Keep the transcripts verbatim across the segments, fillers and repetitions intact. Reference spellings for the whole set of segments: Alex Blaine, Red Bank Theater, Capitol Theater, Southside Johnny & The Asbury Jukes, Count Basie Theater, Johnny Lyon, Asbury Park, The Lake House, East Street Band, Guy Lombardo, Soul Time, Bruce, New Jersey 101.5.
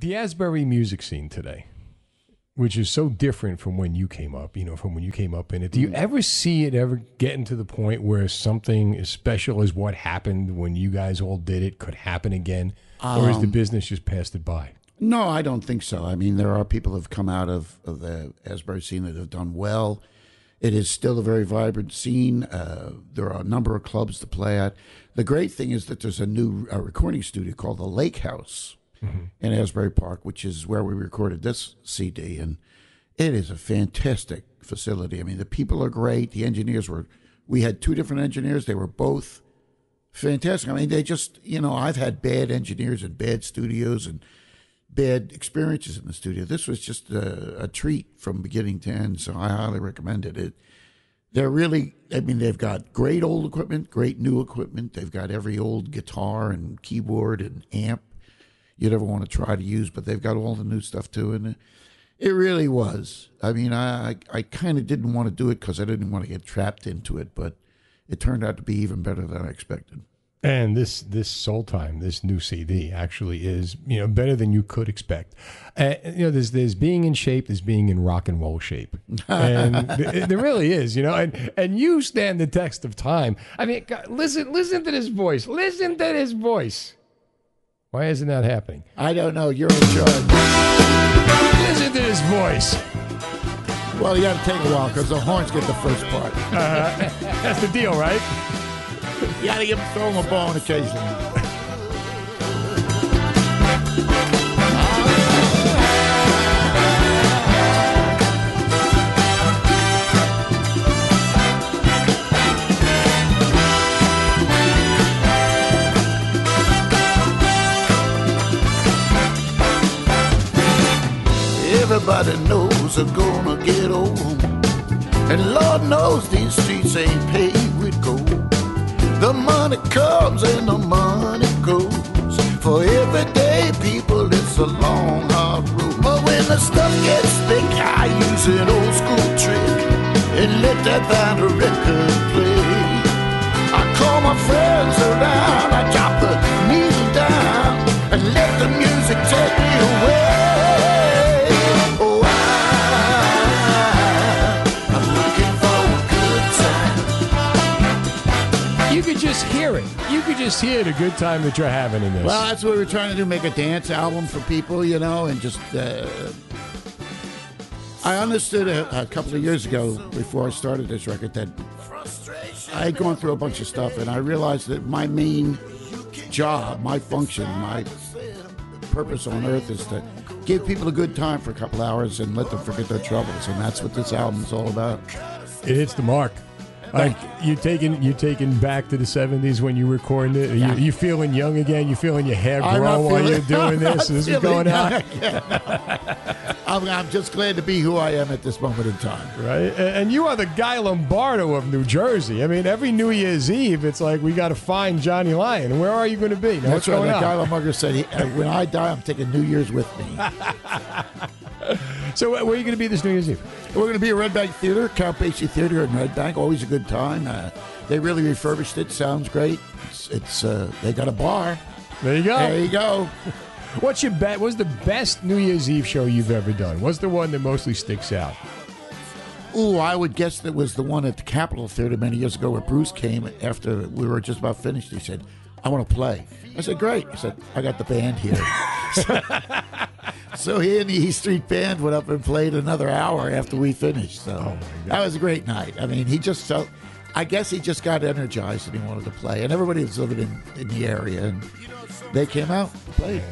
the Asbury music scene today, which is so different from when you came up, you know, from when you came up in it. Do you ever see it ever getting to the point where something as special as what happened when you guys all did it could happen again? Um, or is the business just passed it by? No, I don't think so. I mean, there are people who have come out of, of the Asbury scene that have done well. It is still a very vibrant scene. Uh, there are a number of clubs to play at. The great thing is that there's a new uh, recording studio called The Lake House. Mm-hmm. In Asbury Park, which is where we recorded this C D, and it is a fantastic facility. I mean, the people are great. The engineers were, we had two different engineers. They were both fantastic. I mean, they just, you know, I've had bad engineers and bad studios and bad experiences in the studio. This was just a, a treat from beginning to end, so I highly recommend it. it. They're really, I mean, they've got great old equipment, great new equipment. They've got every old guitar and keyboard and amp you'd ever want to try to use, but they've got all the new stuff too, and it really was. I mean, I I kind of didn't want to do it because I didn't want to get trapped into it, but it turned out to be even better than I expected. And this this Soul Time, this new C D, actually is, you know, better than you could expect. Uh, you know, there's there's being in shape, there's being in rock and roll shape, and th there really is, you know. And and you stand the test of time. I mean, God, listen listen to this voice, listen to this voice. Why isn't that happening? I don't know. You're in charge. Listen to this voice. Well, you got to take a while because the horns get the first part. Uh, that's the deal, right? You got to give them, throw them a bone occasionally. Everybody knows I'm gonna get old, and Lord knows these streets ain't paved with gold. The money comes and the money goes. For everyday people it's a long hard road. But when the stuff gets thick, I use an old school trick and let that band of record play. I call my friends around, I drop the needle down and let the music take me away. You could just hear it. You could just hear the good time that you're having in this. Well, that's what we're trying to do, make a dance album for people, you know, and just... Uh, I understood a, a couple of years ago, before I started this record, that I had gone through a bunch of stuff, and I realized that my main job, my function, my purpose on earth is to give people a good time for a couple hours and let them forget their troubles, and that's what this album is all about. It hits the mark. Like you taking you taking back to the seventies when you recorded it. Yeah. You, you feeling young again. You feeling your hair grow while you're doing this. This is going on. I'm, I'm just glad to be who I am at this moment in time. Right, and you are the Guy Lombardo of New Jersey. I mean, every New Year's Eve, it's like we got to find Johnny Lyon. Where are you going to be? Now, that's what's right. Going on? Guy Lombardo said, he, "When I die, I'm taking New Year's with me." So where are you going to be this New Year's Eve? We're going to be at Red Bank Theater, Count Basie Theater in Red Bank. Always a good time. Uh, they really refurbished it. Sounds great. It's, it's uh, they got a bar. There you go. There you go. What's your bet? What's the best New Year's Eve show you've ever done? What's the one that mostly sticks out? Ooh, I would guess that was the one at the Capitol Theater many years ago where Bruce came after we were just about finished. He said, "I want to play." I said, "Great." I said, "I got the band here." So, so he and the East Street Band went up and played another hour after we finished. So oh my God, that was a great night. I mean, he just felt, I guess he just got energized and he wanted to play. And everybody was living in, in the area, and they came out and played.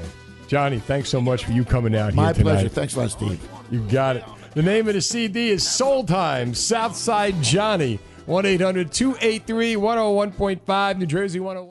Johnny, thanks so much for you coming out my here tonight. My pleasure. Thanks a lot, Steve. You got it. The name of the C D is Soul Time, Southside Johnny, one eight hundred two eight three one oh one point five, New Jersey one oh one.